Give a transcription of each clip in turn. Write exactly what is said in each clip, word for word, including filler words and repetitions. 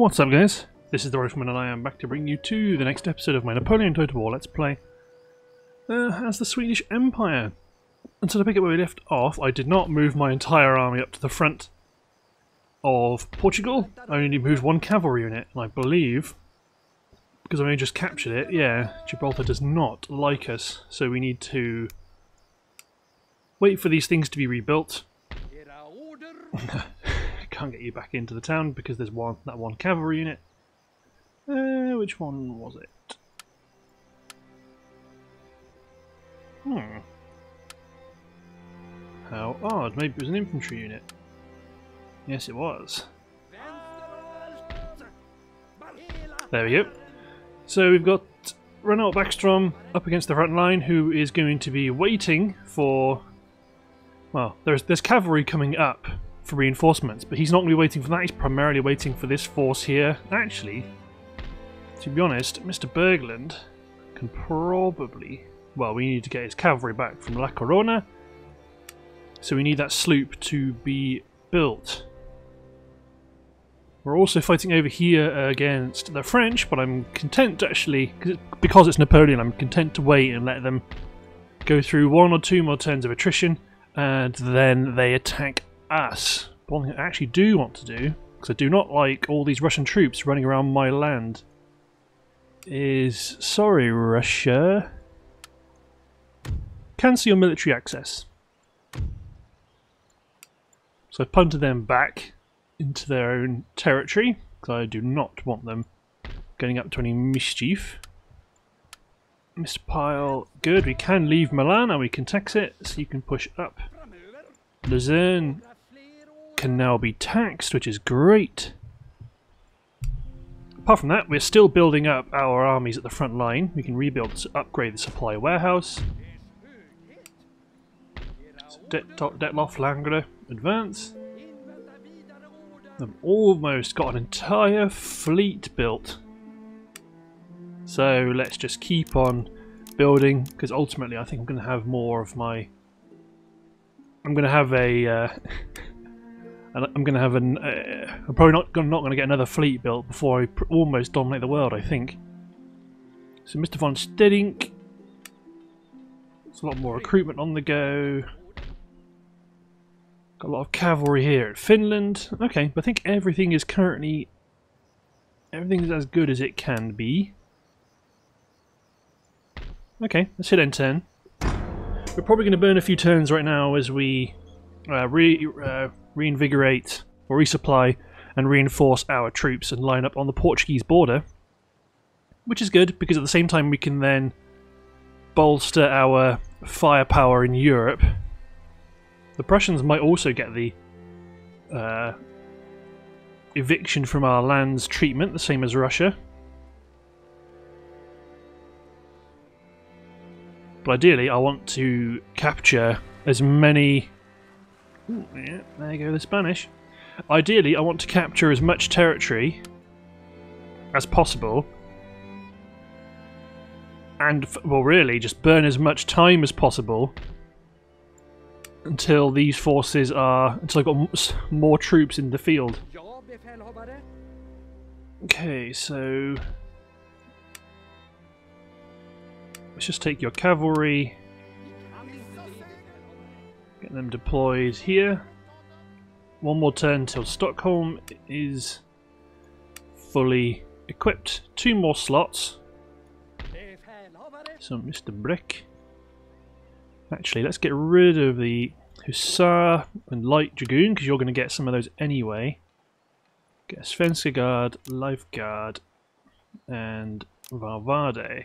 What's up, guys? This is TheRifleman, and I am back to bring you to the next episode of my Napoleon Total War Let's Play uh, as the Swedish Empire. And so to pick up where we left off, I did not move my entire army up to the front of Portugal. I only moved one cavalry unit, and I believe, because I only just captured it, yeah, Gibraltar does not like us, so we need to wait for these things to be rebuilt. Can't get you back into the town because there's one that one cavalry unit. Uh, which one was it? Hmm. How odd. Maybe it was an infantry unit. Yes, it was. There we go. So we've got Renault Backstrom up against the front line, who is going to be waiting for... Well, there's there's cavalry coming up for reinforcements, but he's not going to be waiting for that. He's primarily waiting for this force here. Actually, to be honest, Mister Berglund can probably... Well, we need to get his cavalry back from La Corona, so we need that sloop to be built. We're also fighting over here against the French, but I'm content, actually, because it's Napoleon, I'm content to wait and let them go through one or two more turns of attrition, and then they attack us. One thing I actually do want to do, because I do not like all these Russian troops running around my land, is... Sorry, Russia. Cancel your military access. So I punted them back into their own territory, because I do not want them getting up to any mischief. Mister Pyle, good. We can leave Milan and we can tax it, so you can push up. Lucerne can now be taxed, which is great. Apart from that, we're still building up our armies at the front line. We can rebuild, upgrade the supply warehouse. So Detloff Langre, advance. I've almost got an entire fleet built. So let's just keep on building, because ultimately I think I'm going to have more of my... I'm going to have a... Uh, I'm going to have an... Uh, I'm probably not, I'm not going to get another fleet built before I pr almost dominate the world, I think. So Mister von Steadink. There's a lot more recruitment on the go. Got a lot of cavalry here at Finland. Okay, but I think everything is currently... Everything is as good as it can be. Okay, let's hit N ten. We're probably going to burn a few turns right now as we uh, re uh, reinvigorate or resupply and reinforce our troops and line up on the Portuguese border, which is good because at the same time we can then bolster our firepower in Europe. The Prussians might also get the uh, eviction from our lands treatment, the same as Russia. But ideally, I want to capture as many... Ooh, yeah, there you go, the Spanish. Ideally, I want to capture as much territory as possible. And, well, really, just burn as much time as possible until these forces are... Until I've got more troops in the field. Okay, so... Let's just take your cavalry, get them deployed here. One more turn till Stockholm is fully equipped. Two more slots. So Mister Brick. Actually, let's get rid of the Hussar and Light Dragoon, because you're going to get some of those anyway. Get a Svenska Guard, Lifeguard, and Valvade.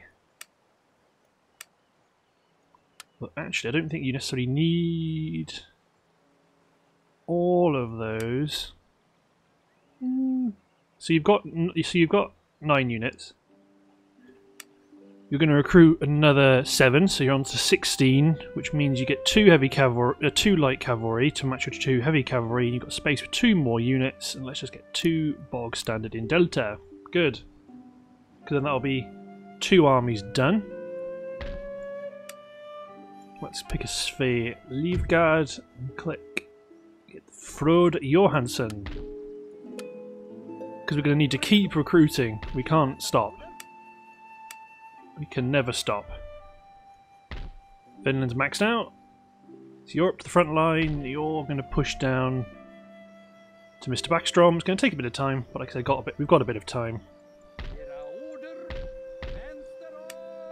But actually, I don't think you necessarily need all of those. Mm. So you've got so you've got nine units. You're going to recruit another seven, so you're on to sixteen, which means you get two heavy cavalry, uh, two light cavalry to match your two heavy cavalry. You've got space for two more units, and let's just get two bog standard in Delta. Good, because then that'll be two armies done. Let's pick a Svea Leaveguard and click Frode Johansson. because we're going to need to keep recruiting. We can't stop. We can never stop. Finland's maxed out. So you're up to the front line. You're going to push down to Mister Backstrom. It's going to take a bit of time, but like I said, got a bit, we've got a bit of time.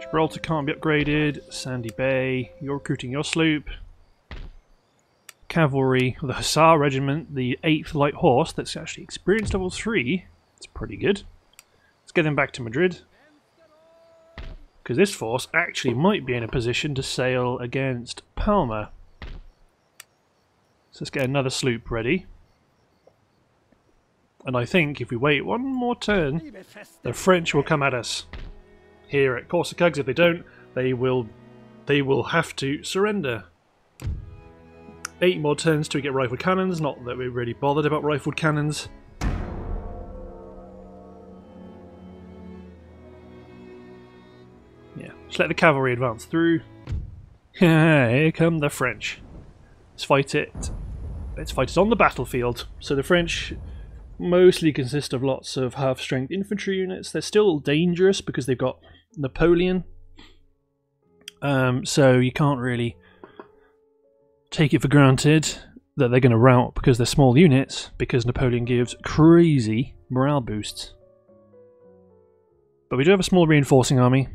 Gibraltar can't be upgraded. Sandy Bay. You're recruiting your sloop. Cavalry, the Hussar Regiment, the eighth Light Horse, that's actually experienced level three. It's pretty good. Let's get them back to Madrid. Because this force actually might be in a position to sail against Palma. So let's get another sloop ready. And I think if we wait one more turn, the French will come at us here at Corsica, because if they don't, they will, they will have to surrender. Eight more turns to get rifled cannons, not that we're really bothered about rifled cannons. Yeah, just let the cavalry advance through. Here come the French. Let's fight it. Let's fight it on the battlefield. So the French mostly consist of lots of half-strength infantry units. They're still dangerous because they've got Napoleon. Um, so you can't really take it for granted that they're going to rout because they're small units, because Napoleon gives crazy morale boosts. But we do have a small reinforcing army.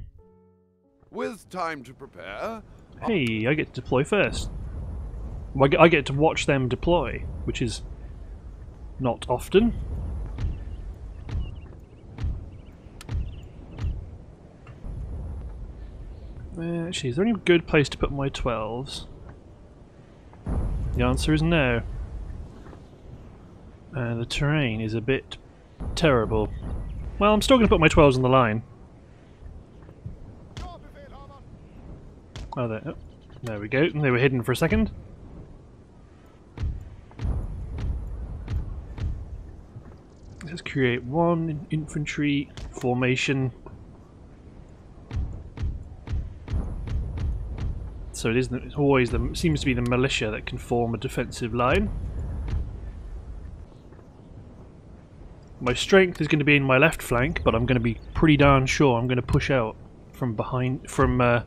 With time to prepare. Hey, I get to deploy first. Well, I get to watch them deploy, which is not often. Actually, is there any good place to put my twelves? The answer is no. Uh, the terrain is a bit terrible. Well, I'm still going to put my twelves on the line. Oh, there, oh, there we go. They were hidden for a second. Let's create one infantry formation. So it is. It's always the seems to be the militia that can form a defensive line. My strength is going to be in my left flank, but I'm going to be pretty darn sure I'm going to push out from behind from uh,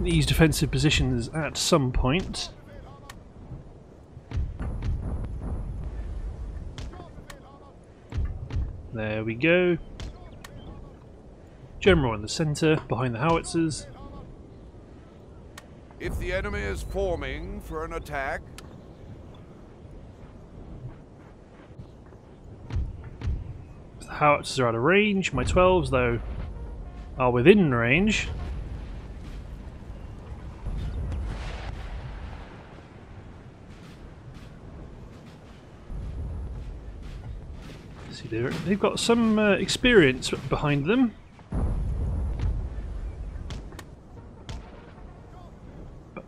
these defensive positions at some point. There we go. General in the centre, behind the howitzers. If the enemy is forming for an attack, the howitzers are out of range. My twelves, though, are within range. See, they've got some uh, experience behind them.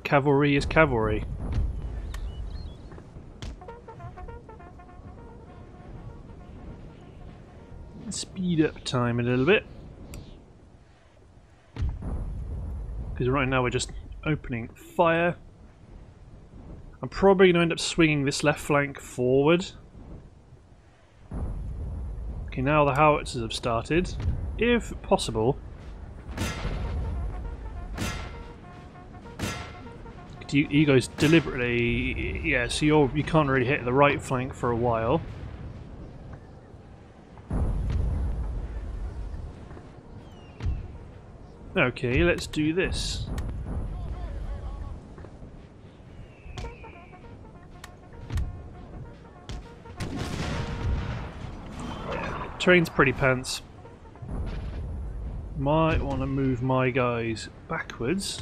Cavalry is cavalry. Speed up time a little bit. Because right now we're just opening fire. I'm probably going to end up swinging this left flank forward. Okay, now the howitzers have started. If possible. You, you guys deliberately, yeah, so you're, you can't really hit the right flank for a while. Okay, let's do this. Yeah, terrain's pretty pants. Might want to move my guys backwards.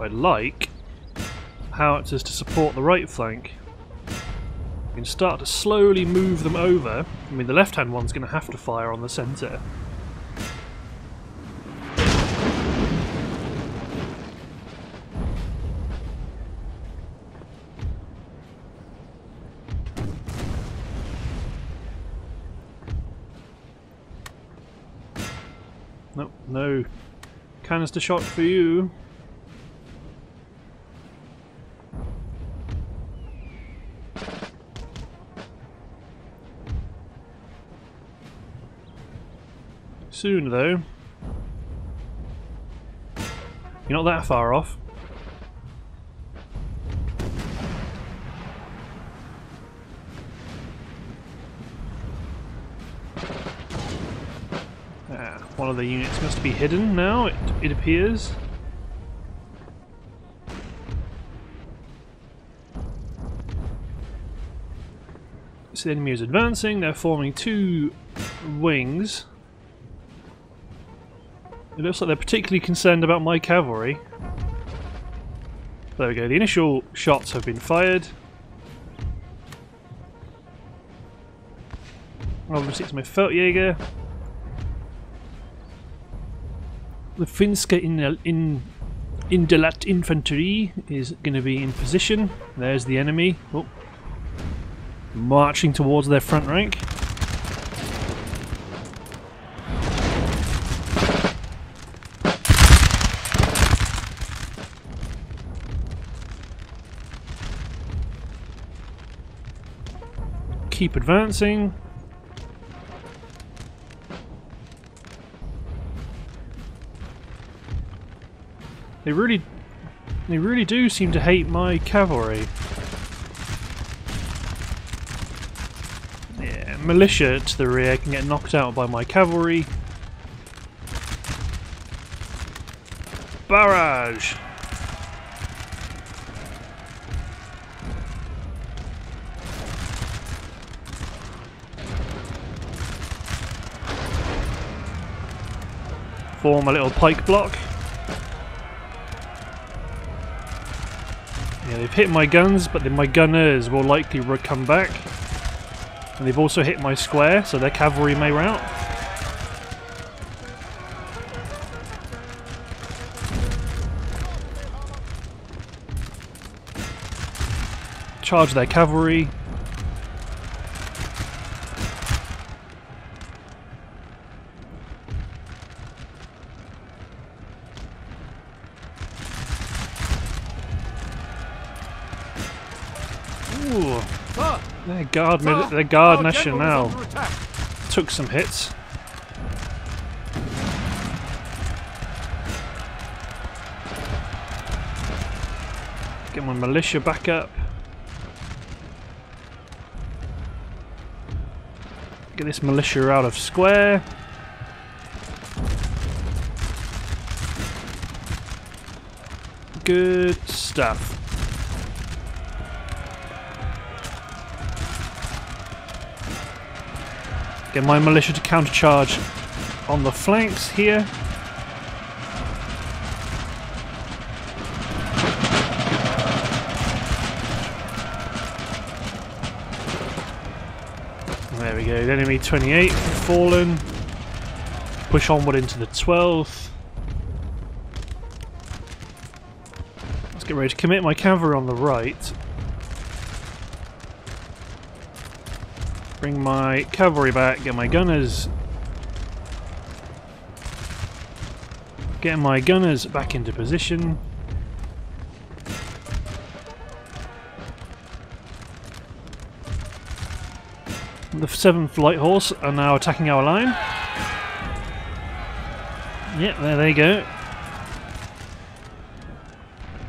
I like howitzers to support the right flank. You can start to slowly move them over. I mean, the left hand one's going to have to fire on the centre. Nope, no canister shot for you. soon, though. You're not that far off. Ah, one of the units must be hidden now, it, it appears. So the enemy is advancing, they're forming two wings. It looks like they're particularly concerned about my cavalry. There we go, the initial shots have been fired. Obviously it's my Feltjäger. The Finska Indelat Infanterie is going to be in position. There's the enemy. Oh. Marching towards their front rank. Keep advancing. They really, they really do seem to hate my cavalry. Yeah, militia to the rear can get knocked out by my cavalry. Barrage! Form a little pike block. Yeah, they've hit my guns, but then my gunners will likely come back. And they've also hit my square, so their cavalry may rout. Charge their cavalry. Their guard, their guard oh, national took some hits. Get my militia back up. Get this militia out of square. Good stuff. Get my militia to countercharge on the flanks here. There we go, the enemy twenty-eight fallen. Push onward into the twelfth. Let's get ready to commit my cavalry on the right. Bring my cavalry back, get my gunners. Get my gunners back into position. The seventh Light Horse are now attacking our line. Yep, there they go.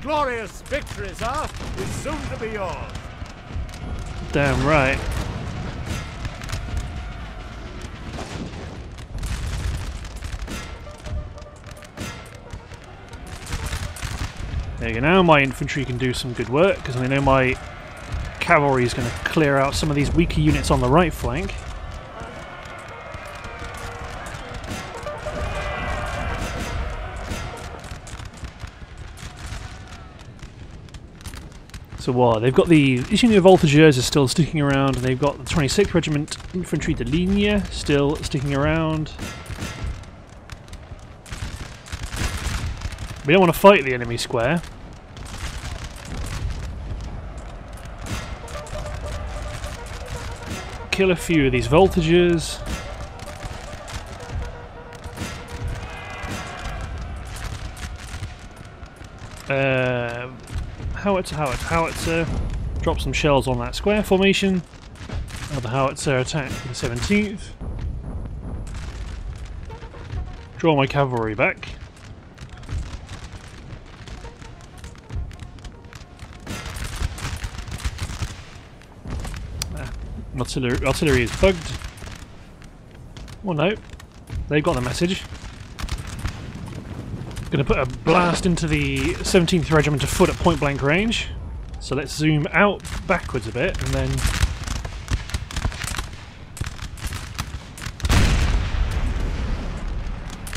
Glorious victory, sir, is soon to be yours. Damn right. There you go, now my infantry can do some good work, because I know my cavalry is going to clear out some of these weaker units on the right flank. So what, they've got the... This unit of Voltigeurs is still sticking around, and they've got the twenty-sixth Regiment Infantry de Ligne still sticking around. We don't want to fight the enemy square. Kill a few of these Voltigeurs. Uh, howitzer, howitzer, howitzer. Drop some shells on that square formation. Another howitzer attack in the seventeenth. draw my cavalry back. Ah, artillery, artillery is bugged. Oh no, they've got the message. Going to put a blast into the seventeenth Regiment of Foot at point blank range. So let's zoom out backwards a bit and then...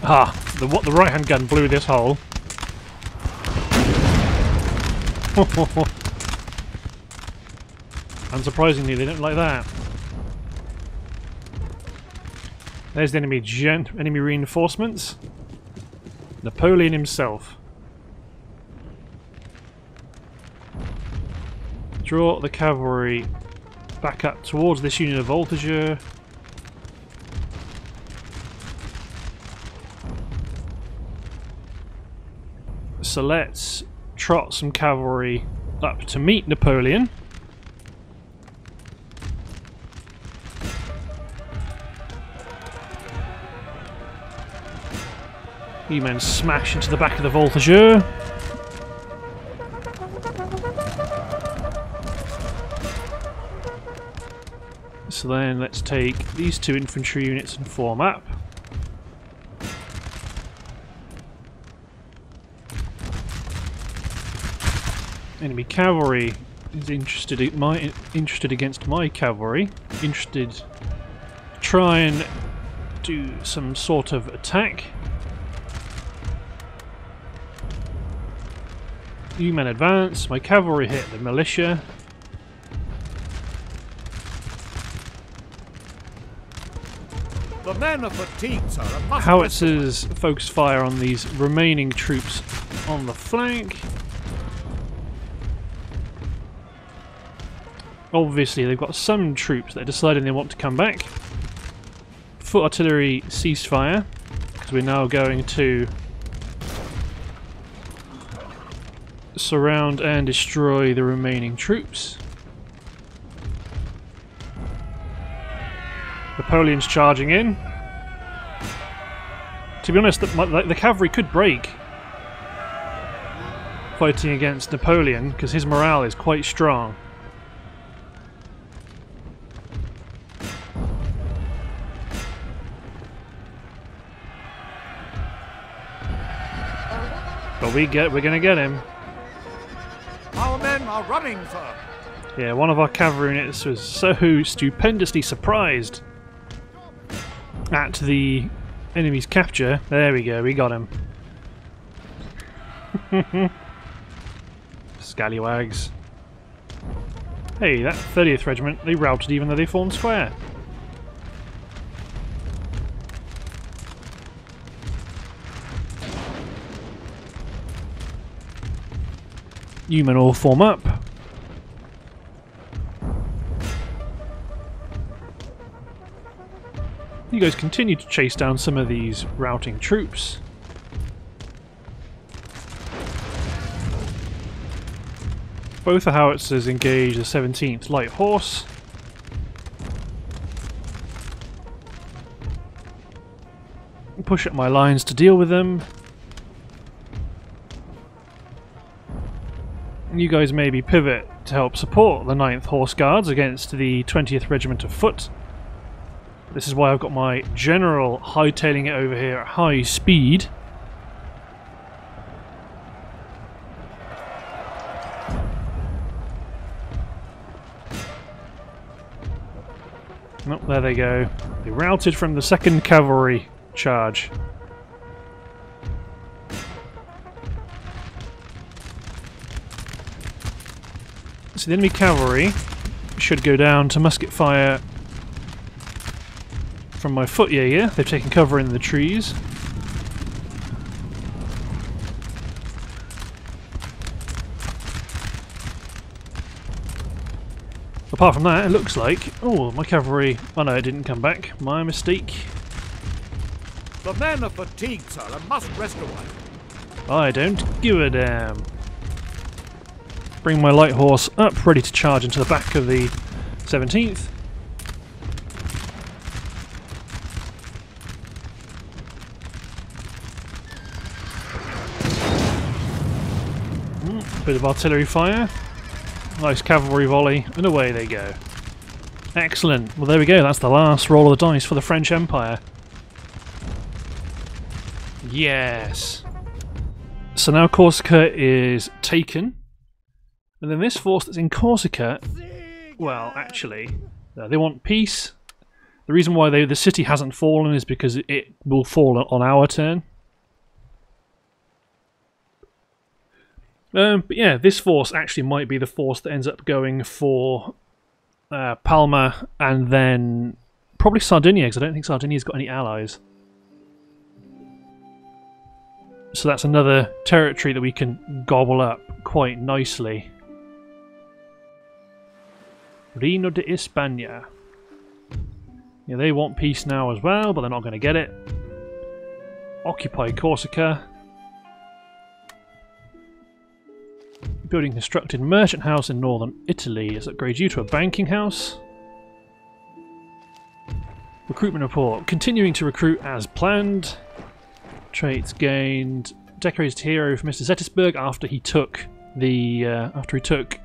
Ah, the, what, the right hand gun blew this hole. Unsurprisingly, they don't like that. There's the enemy, gen enemy reinforcements. Napoleon himself. Draw the cavalry back up towards this unit of Voltigeurs. So let's trot some cavalry up to meet Napoleon. E-men smash into the back of the Voltigeurs. So then let's take these two infantry units and form up. Enemy cavalry is interested in my interested against my cavalry. Interested. Try and do some sort of attack. You men advance, my cavalry hit the militia. The men are fatigued, sir. Howitzers focus fire on these remaining troops on the flank. Obviously they've got some troops that are deciding they want to come back. Foot artillery ceasefire, because we're now going to surround and destroy the remaining troops. Napoleon's charging in. To be honest, the, the, the cavalry could break fighting against Napoleon because his morale is quite strong. But we get, we're gonna get him. Our men are running, sir. Yeah, one of our cavalry units was so stupendously surprised at the enemy's capture. There we go, we got him. Scallywags. Hey, that thirtieth Regiment, they routed even though they formed square. You men all form up. You guys continue to chase down some of these routing troops. Both the howitzers engage the seventeenth Light Horse. Push up my lines to deal with them. You guys maybe pivot to help support the ninth Horse Guards against the twentieth Regiment of Foot. This is why I've got my general hightailing it over here at high speed. Nope, there they go. They routed from the second Cavalry charge. So the enemy cavalry should go down to musket fire from my Feltjäger. They've taken cover in the trees. Apart from that, it looks like... Oh, my cavalry... Oh no, it didn't come back. My mistake. The men are fatigued, sir, and must rest awhile. I don't give a damn. Bring my light horse up, ready to charge into the back of the seventeenth. Bit of artillery fire, nice cavalry volley, and away they go. Excellent. Well, there we go. That's the last roll of the dice for the French Empire. Yes. So now Corsica is taken. And then this force that's in Corsica, well, actually, uh, they want peace. The reason why they, the city hasn't fallen is because it will fall on our turn. Um, but yeah, this force actually might be the force that ends up going for uh, Palma and then probably Sardinia, because I don't think Sardinia's got any allies. So that's another territory that we can gobble up quite nicely. Reino de España. Yeah, they want peace now as well, but they're not going to get it. Occupy Corsica. Building constructed merchant house in northern Italy. Let's upgrade you to a banking house. Recruitment report. Continuing to recruit as planned. Traits gained. Decorated hero for Mister Zettisberg after he took the uh, after he took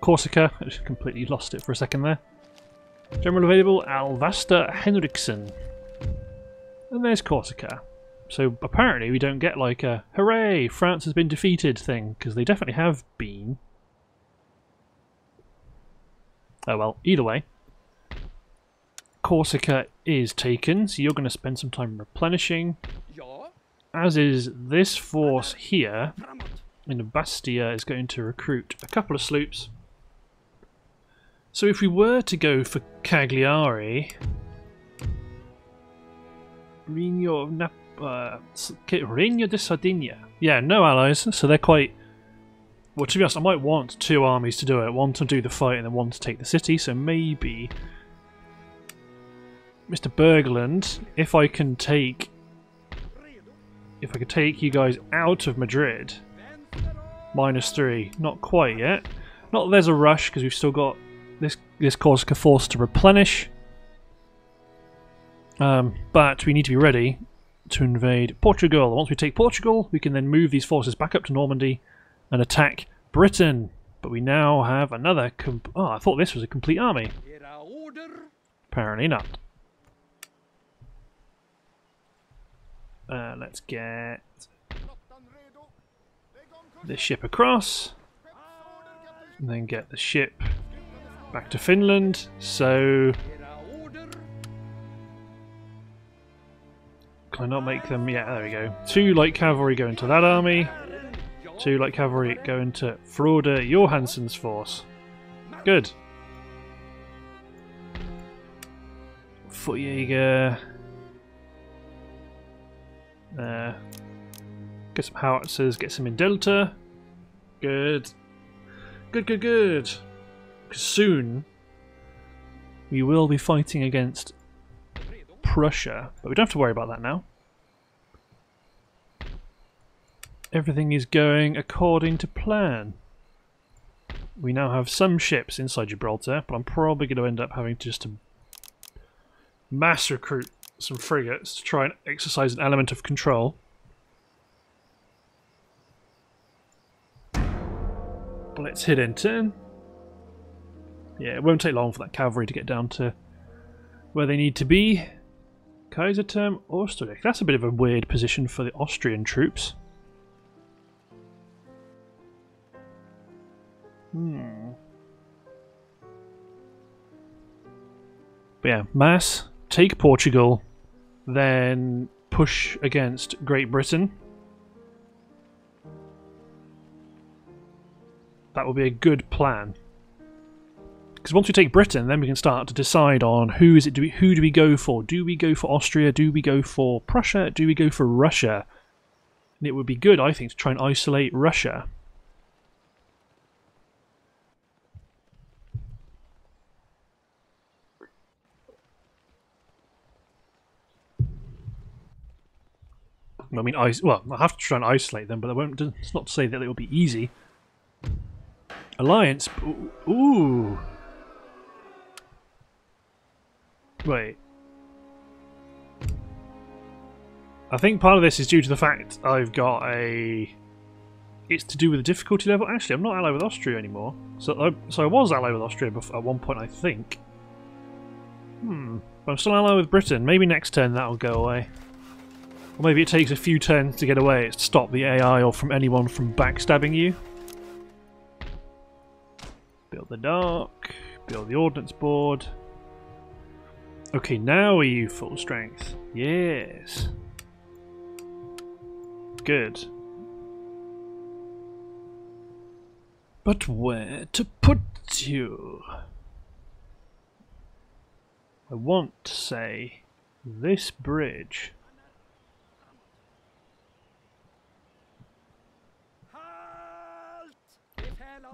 Corsica. I just completely lost it for a second there. General available Alvasta Henrikson. And there's Corsica. So apparently we don't get like a hooray France has been defeated thing, because they definitely have been. Oh well, either way, Corsica is taken, so you're going to spend some time replenishing, as is this force here in Bastia is going to recruit a couple of sloops. So if we were to go for Cagliari, Regno of Nap Uh, Regno de Sardinia. Yeah, no allies, so they're quite... Well, to be honest, I might want two armies to do it. One to do the fight and then one to take the city, so maybe... Mister Berglund, if I can take... If I could take you guys out of Madrid. Minus three. Not quite yet. Not that there's a rush, because we've still got this, this Corsica force to replenish. Um, but we need to be ready to invade Portugal. Once we take Portugal, we can then move these forces back up to Normandy and attack Britain. But we now have another comp oh, I thought this was a complete army. Apparently not. Uh, let's get this ship across and then get the ship back to Finland. So can I not make them? Yeah, there we go. Two light cavalry go into that army. Two light cavalry go into Frode Johansson's force. Good. Feltjäger. Uh, get some howitzers, get some in Delta. Good. Good, good, good. Because soon we will be fighting against Prussia, but we don't have to worry about that now. Everything is going according to plan. We now have some ships inside Gibraltar, but I'm probably going to end up having to just to mass recruit some frigates to try and exercise an element of control. But let's hit in turn. Yeah, it won't take long for that cavalry to get down to where they need to be. Kaiser Term, Österreich. That's a bit of a weird position for the Austrian troops. Hmm. But yeah, mass, take Portugal, then push against Great Britain. That will be a good plan. Because once we take Britain, then we can start to decide on who is it. Do we, who do we go for? Do we go for Austria? Do we go for Prussia? Do we go for Russia? And it would be good, I think, to try and isolate Russia. I mean, I well, I have to try and isolate them, but I won't. It's not to say that it will be easy. Alliance. Ooh. Wait. I think part of this is due to the fact I've got a it's to do with the difficulty level. Actually, I'm not allied with Austria anymore. So I, so I was allied with Austria at one point, I think. Hmm. But I'm still allied with Britain. Maybe next turn that'll go away. Or maybe it takes a few turns to get away. It's to stop the A I or from anyone from backstabbing you. Build the dock. Build the ordnance board. Okay, now are you full strength? Yes. Good. But where to put you? I want to say this bridge.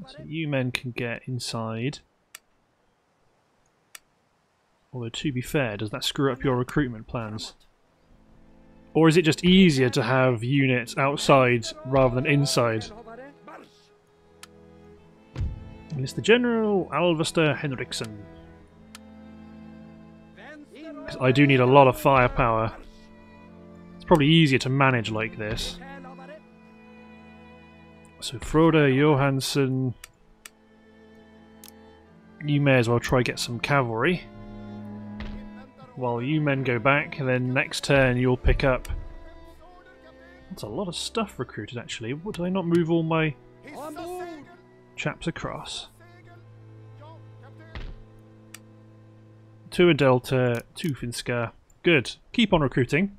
So you men can get inside. Although, to be fair, does that screw up your recruitment plans? Or is it just easier to have units outside rather than inside? Mister General Alvasta Henrikson. Because I do need a lot of firepower. It's probably easier to manage like this. So Frode Johansson. You may as well try get some cavalry. While you men go back, and then next turn you'll pick up. That's a lot of stuff recruited, actually. Would I not move all my chaps across? Two a Delta, two Finska. Good. Keep on recruiting.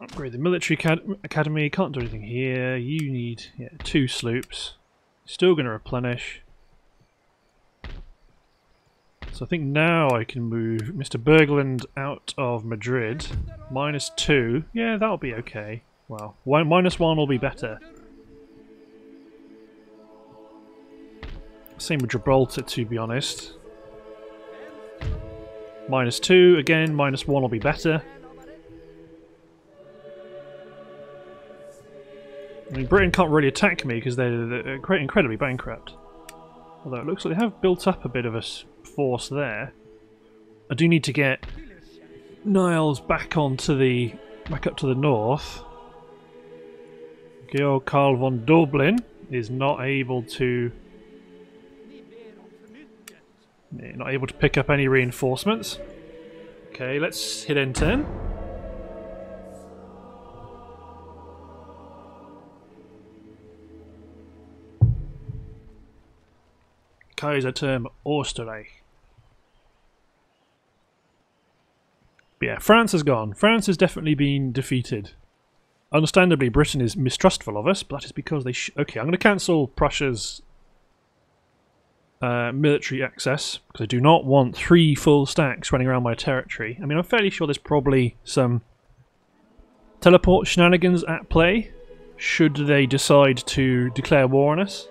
Upgrade the military acad academy. Can't do anything here. You need yeah, two sloops. Still going to replenish. So I think now I can move Mister Berglund out of Madrid. Minus two. Yeah, that'll be okay. Well, one, minus one will be better. Same with Gibraltar, to be honest. Minus two, again, minus one will be better. I mean, Britain can't really attack me because they're, they're incredibly bankrupt. Although it looks like they have built up a bit of a force there. I do need to get Niles back onto the back up to the north. Georg Karl von Dublin is not able to not able to pick up any reinforcements. Okay, let's hit end turn. Kaiser Term Österreich. But yeah, France has gone. France has definitely been defeated. Understandably, Britain is mistrustful of us, but that is because they... Sh okay, I'm going to cancel Prussia's uh, military access, because I do not want three full stacks running around my territory. I mean, I'm fairly sure there's probably some teleport shenanigans at play, should they decide to declare war on us.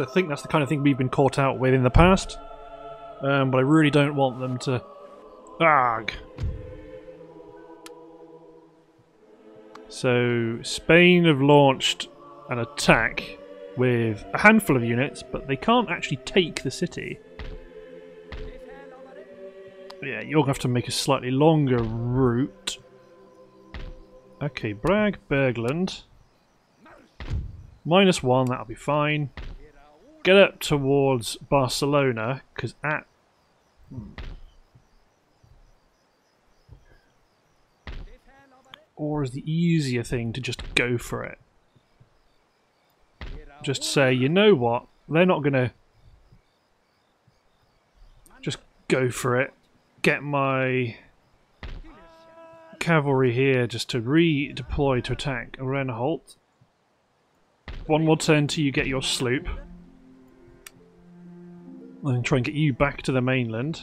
I think that's the kind of thing we've been caught out with in the past, um, but I really don't want them to... Arg! So Spain have launched an attack with a handful of units, but they can't actually take the city. Yeah, you're going to have to make a slightly longer route. Okay, Bragg, Berglund. Minus one, that'll be fine. Get up towards Barcelona, because at... Or is the easier thing to just go for it? Just say, you know what, they're not going to... Just go for it. Get my cavalry here just to redeploy to attack Renholt. One more turn till you get your sloop. And try and get you back to the mainland.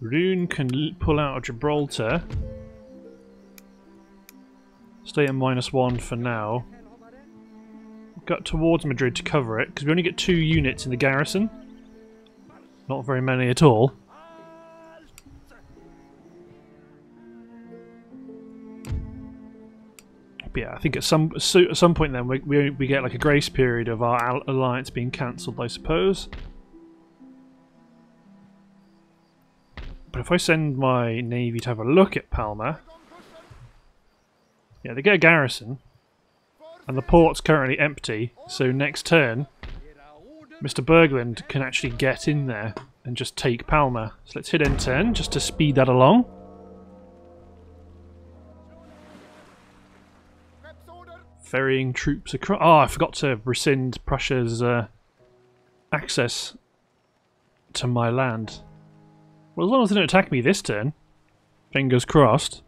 Rune can pull out of Gibraltar. Stay at minus one for now. Got towards Madrid to cover it, because we only get two units in the garrison. Not very many at all. But yeah, I think at some so at some point then we, we we get like a grace period of our alliance being cancelled, I suppose. But if I send my navy to have a look at Palma, Yeah, they get a garrison, and the port's currently empty, so next turn, Mister Berglund can actually get in there and just take Palma. So let's hit end turn, just to speed that along. Ferrying troops across... Oh, I forgot to rescind Prussia's uh, access to my land. Well, as long as they don't attack me this turn, fingers crossed.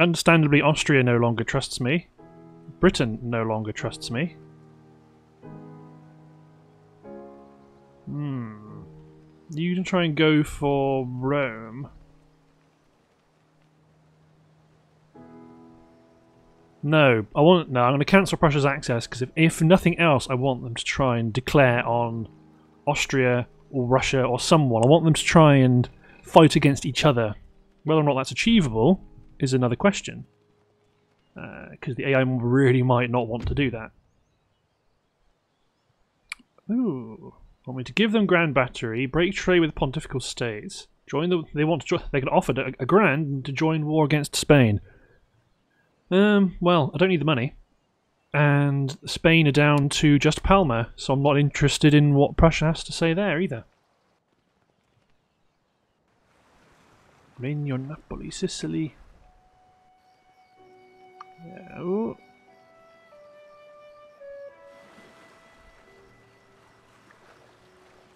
Understandably, Austria no longer trusts me. Britain no longer trusts me. Hmm. You can try and go for Rome. No, I want no. I'm going to cancel Prussia's access because if, if nothing else, I want them to try and declare on Austria or Russia or someone. I want them to try and fight against each other. Whether or not that's achievable is another question, because uh, the A I really might not want to do that. Ooh, want me to give them Grand Battery, break trade with Pontifical States, join the. They want to. They could offer a, a grand to join war against Spain. Um, well, I don't need the money, and Spain are down to just Palma, so I'm not interested in what Prussia has to say there either. Regno Napoli, Sicily. Yeah, oh.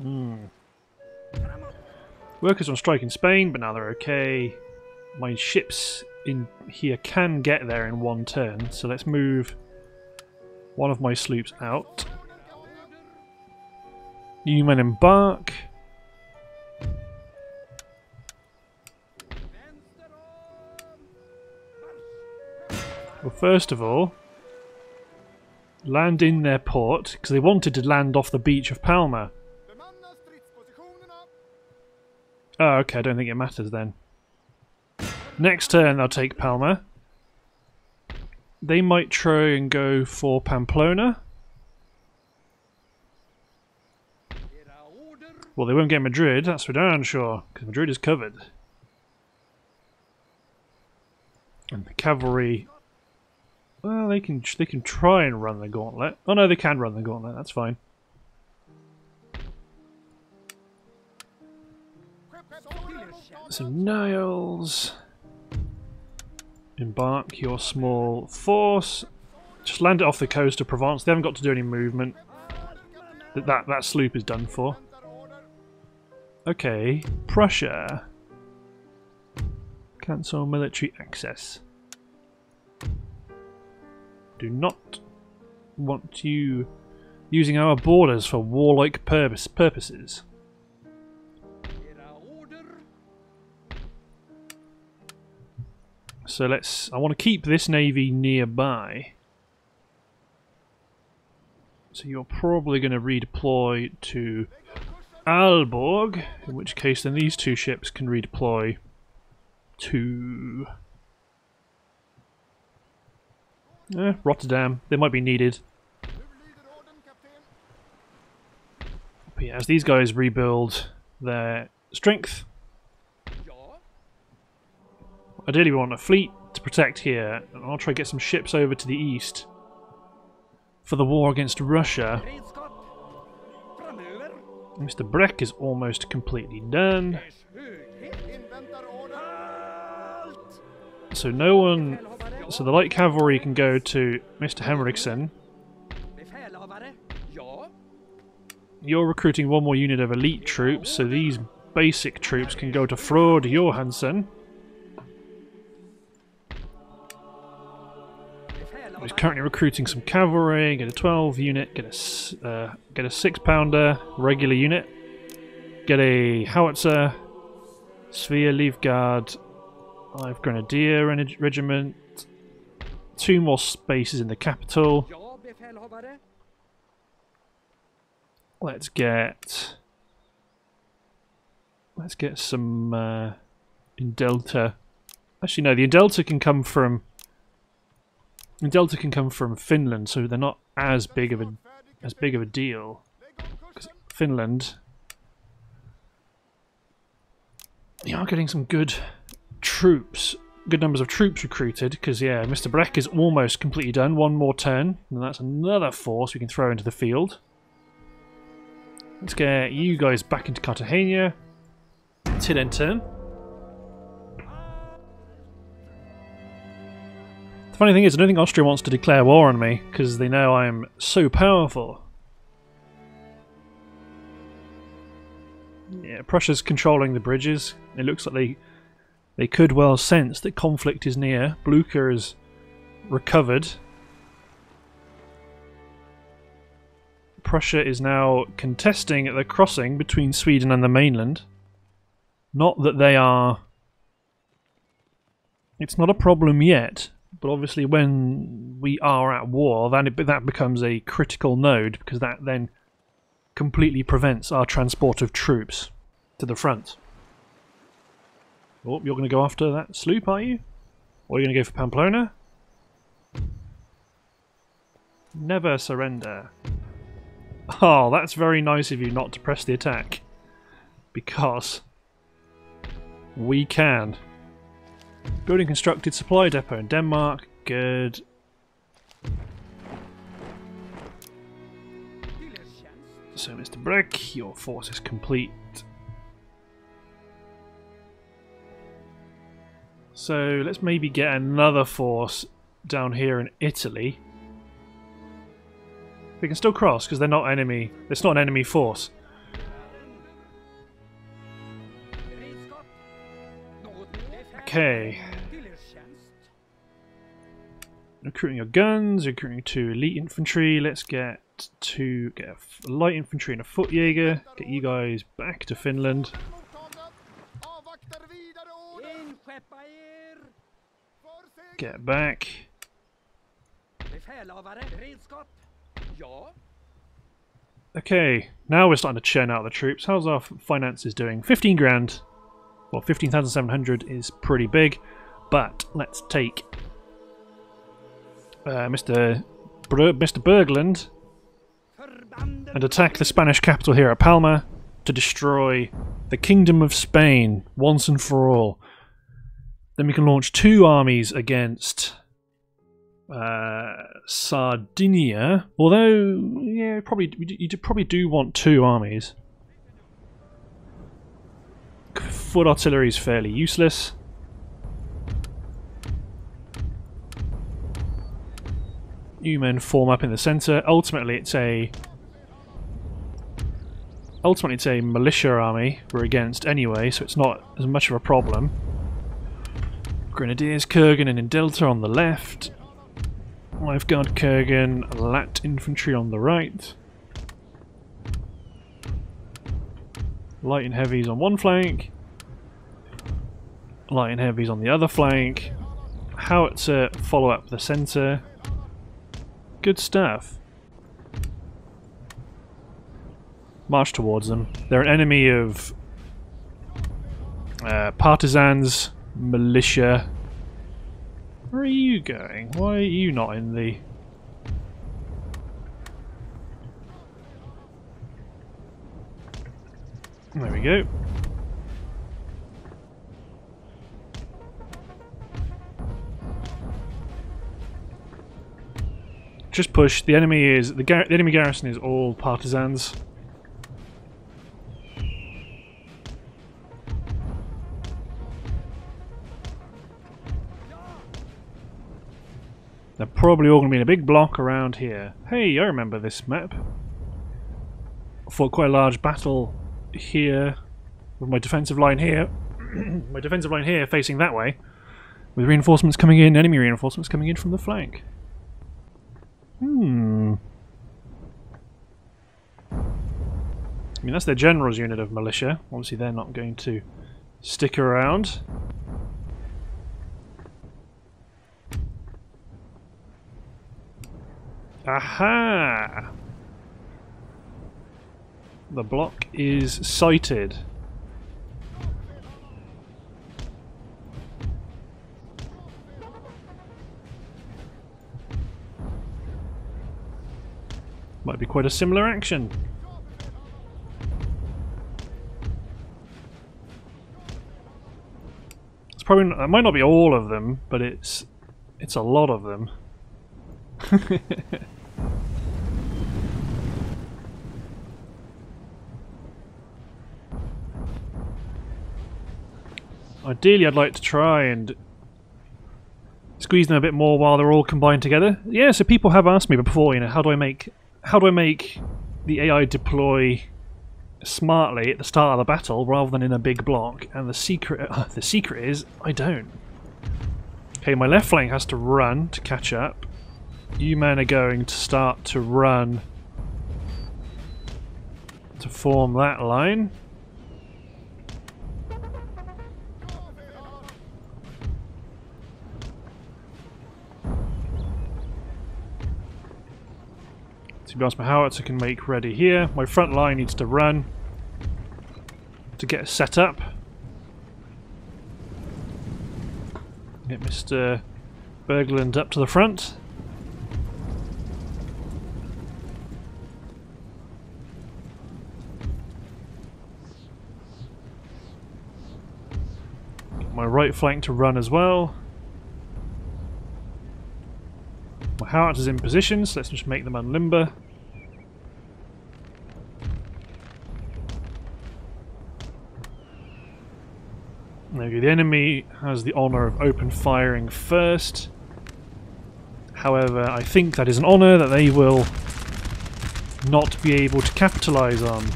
Mm. Workers on strike in Spain, but now they're okay. My ships in here can get there in one turn, so let's move one of my sloops out. New men embark. Well, first of all, land in their port, because they wanted to land off the beach of Palma. Oh, okay, I don't think it matters then. Next turn, they'll take Palma. They might try and go for Pamplona. Well, they won't get Madrid, that's for darn sure, because Madrid is covered. And the cavalry... Well, they can they can try and run the gauntlet. Oh no, they can run the gauntlet, that's fine. So Niles... Embark your small force. Just land it off the coast of Provence. They haven't got to do any movement. That, that, that sloop is done for. Okay, Prussia. Cancel military access. Do not want you using our borders for warlike purpose, purposes. So let's... I want to keep this navy nearby. So you're probably going to redeploy to Aalborg, in which case then these two ships can redeploy to... Eh, Rotterdam. They might be needed. But yeah, as these guys rebuild their strength... Ideally we want a fleet to protect here, and I'll try to get some ships over to the east for the war against Russia. Mister Brick is almost completely done. So no one... So the light cavalry can go to Mister Henrikson. You're recruiting one more unit of elite troops, so these basic troops can go to Frode Johansson. He's currently recruiting some cavalry. Get a twelve unit. Get a uh, get a six pounder regular unit. Get a howitzer. Svea Leaveguard. I've grenadier regiment. Two more spaces in the capital. Let's get. Let's get some uh, Indelta. Actually, no. The Indelta can come from. Delta can come from Finland, so they're not as big of a as big of a deal. Finland, you are getting some good troops good numbers of troops recruited, because, yeah, Mister Breck is almost completely done. One more turn, and that's another force we can throw into the field. Let's get you guys back into Cartagena. Let's hit end turn. The funny thing is, I don't think Austria wants to declare war on me, because they know I'm so powerful. Yeah, Prussia's controlling the bridges. It looks like they they could well sense that conflict is near. Blücher is recovered. Prussia is now contesting the crossing between Sweden and the mainland. Not that they are... It's not a problem yet, but obviously when we are at war, that, that becomes a critical node, because that then completely prevents our transport of troops to the front. Oh, you're going to go after that sloop, are you? Or are you going to go for Pamplona? Never surrender. Oh, that's very nice of you not to press the attack. Because we can. Building constructed supply depot in Denmark. Good. So, Mister Brick, your force is complete. So, let's maybe get another force down here in Italy. They can still cross, because they're not enemy. It's not an enemy force. Okay. Recruiting your guns, recruiting two elite infantry. Let's get to get a light infantry and a Feltjäger. Get you guys back to Finland. Get back. Okay, now we're starting to churn out the troops. How's our finances doing? fifteen grand. Well, fifteen thousand seven hundred is pretty big, but let's take uh, Mister Br Mister Berglund and attack the Spanish capital here at Palma to destroy the Kingdom of Spain once and for all. Then we can launch two armies against uh, Sardinia. Although, yeah, probably you probably do want two armies. Foot artillery is fairly useless. New men form up in the centre. Ultimately, it's a ultimately it's a militia army we're against anyway, so it's not as much of a problem. Grenadiers, Kurgan and Indelta on the left. Lifeguard, Kurgan, Lat infantry on the right. Light and heavies on one flank. Light and heavies on the other flank. Howitzer follow up the centre. Good stuff. March towards them. They're an enemy of uh, partisans, militia. Where are you going? Why are you not in the... There we go. Just push. The enemy is the, gar the enemy garrison is all partisans. They're probably all going to be in a big block around here. Hey, I remember this map. I fought quite a large battle here with my defensive line here my defensive line here facing that way, with reinforcements coming in, enemy reinforcements coming in from the flank. Hmm. I mean, that's their general's unit of militia. Obviously they're not going to stick around. Aha! The block is sighted. Might be quite a similar action. It's probably not, it might not be all of them, but it's it's a lot of them. Ideally, I'd like to try and squeeze them a bit more while they're all combined together. Yeah, so people have asked me before, you know, how do I make how do I make the A I deploy smartly at the start of the battle rather than in a big block? And the secret uh, the secret is I don't. Okay, my left flank has to run to catch up. You men are going to start to run to form that line. To be honest, my howitzer can make ready here. My front line needs to run to get set up. Get Mister Berglund up to the front. Get my right flank to run as well. My howitzers in position, so let's just make them unlimber. There we go. The enemy has the honour of open firing first. However, I think that is an honour that they will not be able to capitalise on.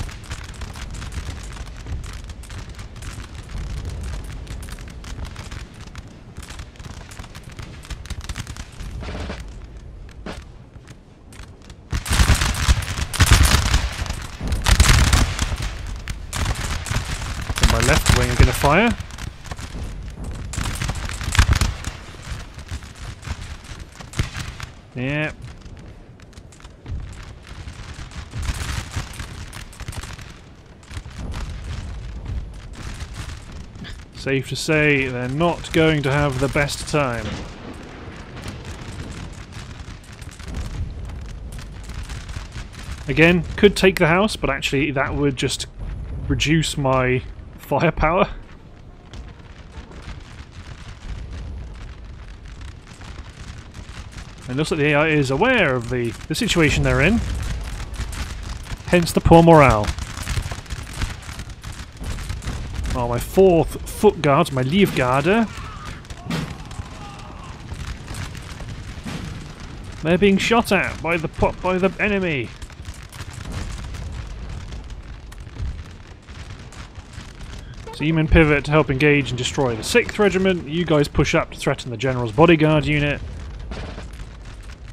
Fire. Yeah. Safe to say they're not going to have the best time. Again, could take the house, but actually that would just reduce my firepower. It looks like the A I is aware of the, the situation they're in, hence the poor morale. Oh, my fourth foot guards, my Leaveguarder. They're being shot at by the by the enemy. So you men pivot to help engage and destroy the sixth Regiment. You guys push up to threaten the General's bodyguard unit.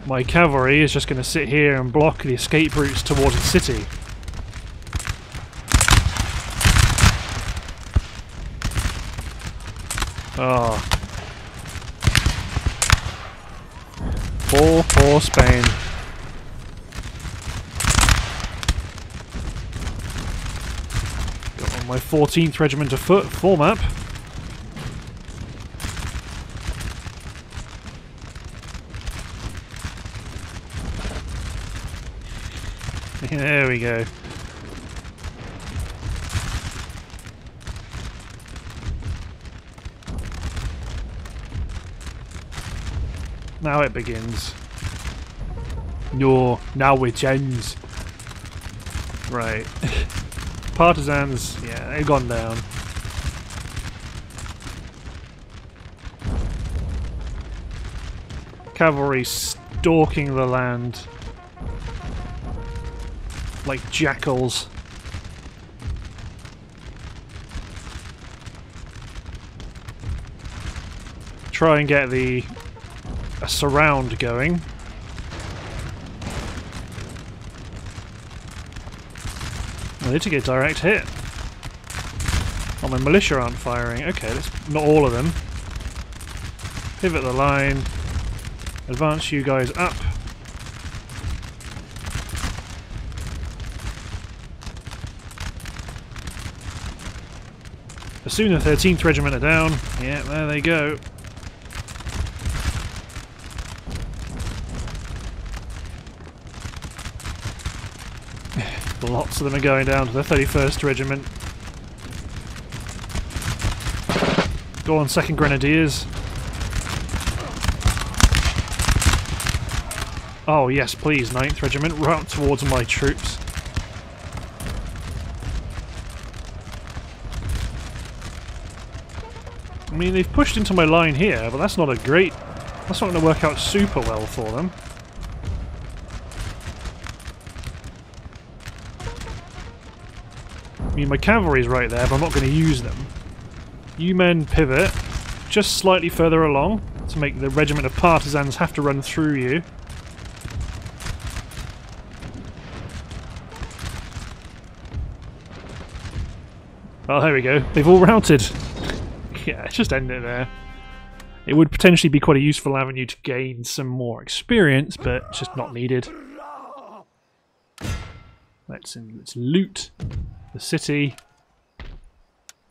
My cavalry is just going to sit here and block the escape routes towards the city. Oh. Poor, poor Spain. Got on my fourteenth Regiment of Foot, form up. There we go. Now it begins. No, now it ends. Right. Partisans, yeah, they've gone down. Cavalry stalking the land. Like jackals. Try and get the a surround going. I need to get a direct hit. Oh, my militia aren't firing. Okay, that's not all of them. Pivot the line. Advance you guys up. Soon the thirteenth Regiment are down. Yeah, there they go. Lots of them are going down to the thirty-first Regiment. Go on, second Grenadiers. Oh yes, please, ninth Regiment, route towards my troops. I mean, they've pushed into my line here, but that's not a great... That's not going to work out super well for them. I mean, my cavalry's right there, but I'm not going to use them. You men pivot just slightly further along to make the regiment of partisans have to run through you. Oh, there we go. They've all routed. Yeah, just end it there. It would potentially be quite a useful avenue to gain some more experience, but it's just not needed. Let's, in, let's loot the city.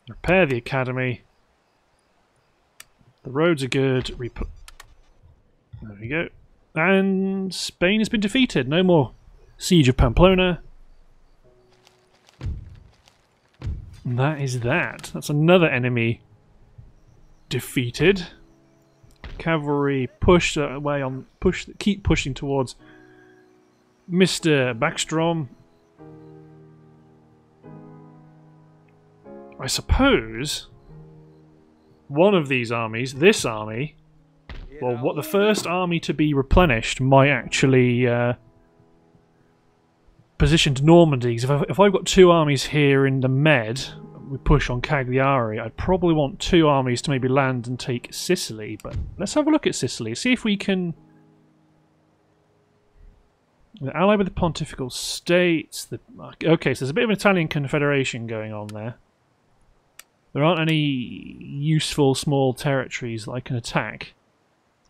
Repair the academy. The roads are good. Rep there we go. And Spain has been defeated. No more siege of Pamplona. And that is that. That's another enemy defeated. Cavalry push away on push. Keep pushing towards Mister Backstrom. I suppose one of these armies, this army, well, what the first army to be replenished might actually uh, position to Normandy. Because if, I, if I've got two armies here in the Med, we push on Cagliari, I'd probably want two armies to maybe land and take Sicily, but let's have a look at Sicily, see if we can ally with the Pontifical States. The, okay, so there's a bit of an Italian confederation going on there. There aren't any useful small territories that I can attack.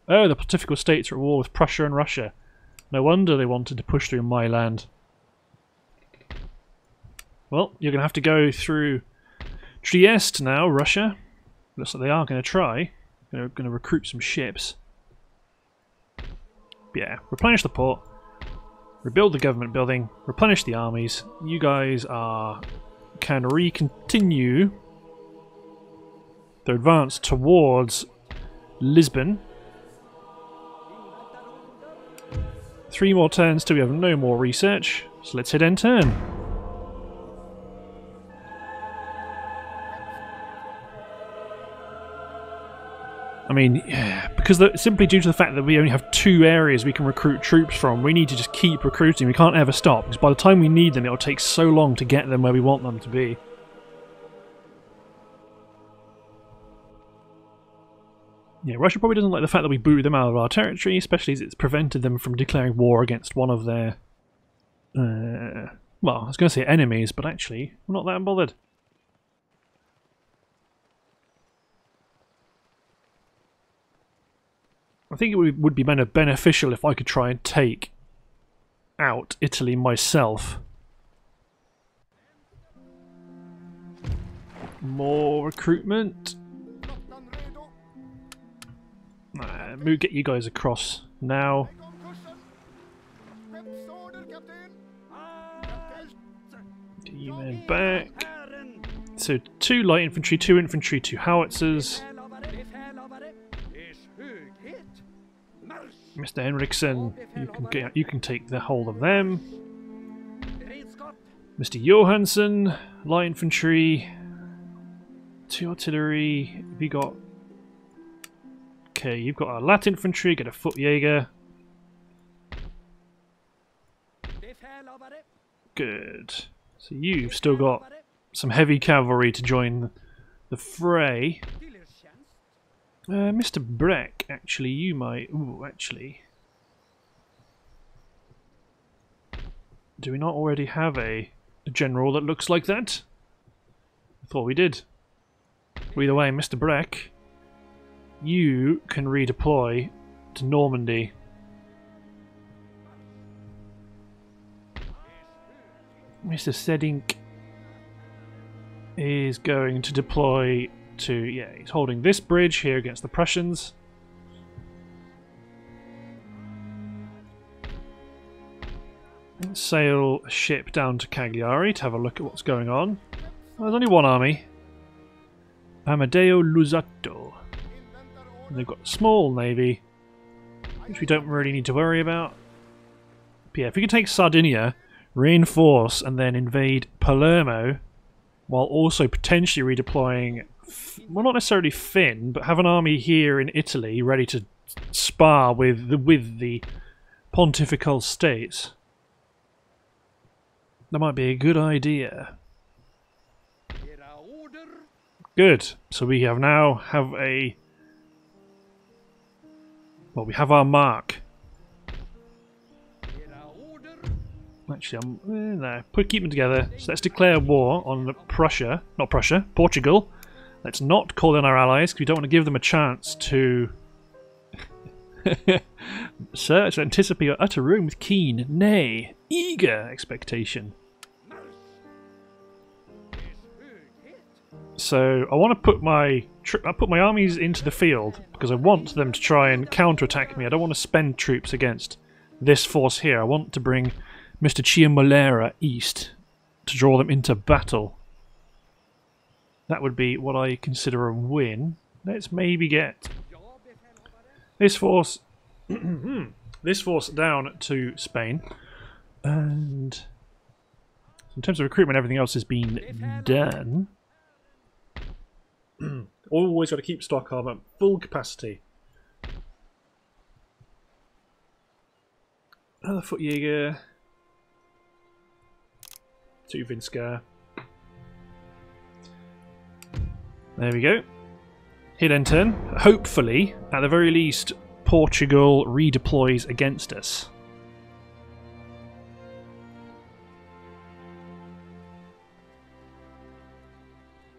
Oh, the Pontifical States are at war with Prussia and Russia. No wonder they wanted to push through my land. Well, you're going to have to go through Trieste now, Russia. Looks like they are going to try. They're going to recruit some ships. Yeah, replenish the port, rebuild the government building, replenish the armies. You guys are can recontinue their advance towards Lisbon. Three more turns till we have no more research. So let's hit end turn. I mean, yeah, because the, simply due to the fact that we only have two areas we can recruit troops from, we need to just keep recruiting. We can't ever stop, because by the time we need them, it'll take so long to get them where we want them to be. Yeah, Russia probably doesn't like the fact that we booted them out of our territory, especially as it's prevented them from declaring war against one of their... Uh, well, I was going to say enemies, but actually, I'm not that bothered. I think it would be beneficial if I could try and take out Italy myself. More recruitment. Uh, get you guys across now. Get you men back. So two light infantry, two infantry, two howitzers. Mister Henrikson, you can get, you can take the whole of them. Mister Johansson, light infantry, two artillery. Have you got? Okay, you've got our light infantry. Get a Feltjäger. Good. So you've still got some heavy cavalry to join the fray. Uh, Mister Brick, actually, you might... Ooh, actually... Do we not already have a, a general that looks like that? I thought we did. Well, either way, Mister Brick, you can redeploy to Normandy. Mister Steadink is going to deploy... To, yeah, he's holding this bridge here against the Prussians. Let's sail a ship down to Cagliari to have a look at what's going on. Well, there's only one army. Amadeo Luzzatto. And they've got a small navy, which we don't really need to worry about. But yeah, if we can take Sardinia, reinforce, and then invade Palermo, while also potentially redeploying, well, not necessarily Finn, but have an army here in Italy ready to spar with the, with the Pontifical States. That might be a good idea. Good. So we have now have a... Well, we have our mark. Actually, I'm... Eh, no. Put, keep them together. So let's declare war on Prussia. Not Prussia. Portugal. Let's not call in our allies, because we don't want to give them a chance to... Search and anticipate or utter ruin with keen, nay, eager expectation. So I want to put my I put my armies into the field because I want them to try and counterattack me. I don't want to spend troops against this force here. I want to bring Mister Ciamolera east to draw them into battle. That would be what I consider a win. Let's maybe get this force this force down to Spain, and in terms of recruitment, everything else has been done. Always got to keep Stockholm at full capacity. Another Feltjäger, two Vinska. There we go. Here then turn. Hopefully, at the very least, Portugal redeploys against us.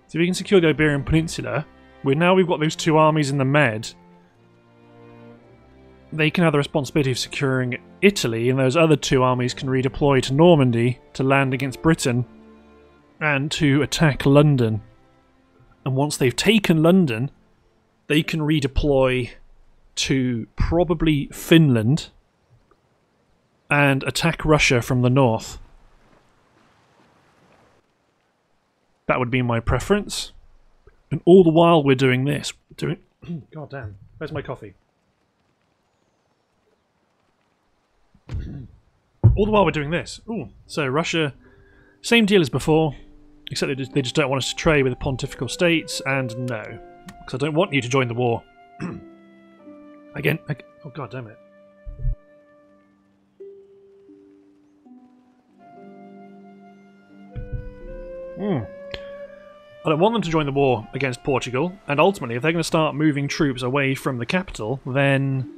So if we can secure the Iberian Peninsula, where now we've got those two armies in the Med, they can have the responsibility of securing Italy, and those other two armies can redeploy to Normandy to land against Britain and to attack London. And once they've taken London, they can redeploy to probably Finland and attack Russia from the north. That would be my preference. And all the while we're doing this, doing God damn, where's my coffee? All the while we're doing this. Ooh, so Russia, same deal as before, except they just, they just don't want us to trade with the Pontifical States, and no, because I don't want you to join the war. Again, again, oh god damn it. Mm. I don't want them to join the war against Portugal, and ultimately if they're going to start moving troops away from the capital, then...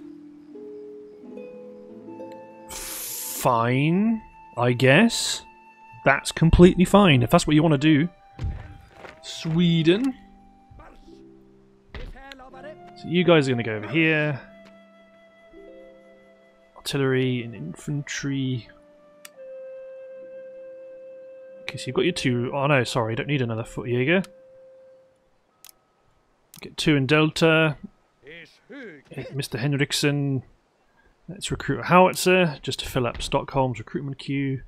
fine, I guess. That's completely fine, if that's what you want to do. Sweden. So you guys are going to go over here. Artillery and infantry. Okay, so you've got your two... Oh no, sorry, you don't need another Feltjäger. Get two in Delta. Mister Henrikson. Let's recruit a howitzer, just to fill up Stockholm's recruitment queue.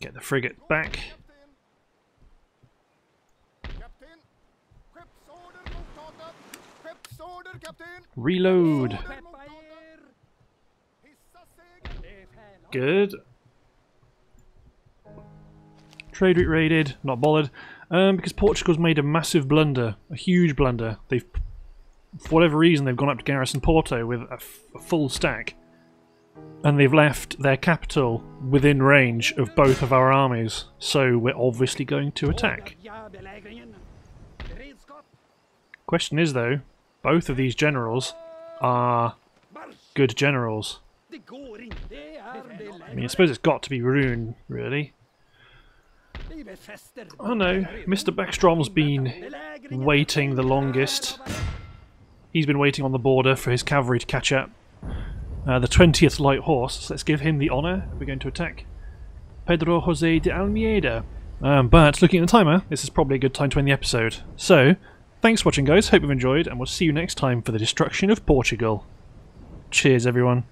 Get the frigate back. Reload. Good. Trade route raided, not bothered. Um, because Portugal's made a massive blunder, a huge blunder. They've, for whatever reason, they've gone up to Garrison Porto with a, f a full stack. And they've left their capital within range of both of our armies. So we're obviously going to attack. Question is though, both of these generals are good generals. I mean, I suppose it's got to be Rune, really. Oh no, Mister Backstrom's been waiting the longest. He's been waiting on the border for his cavalry to catch up. Uh, the twentieth Light Horse, so let's give him the honour. We're going to attack Pedro Jose de Almeida. Um, but looking at the timer, this is probably a good time to end the episode. So, thanks for watching guys, hope you've enjoyed, and we'll see you next time for the destruction of Portugal. Cheers everyone.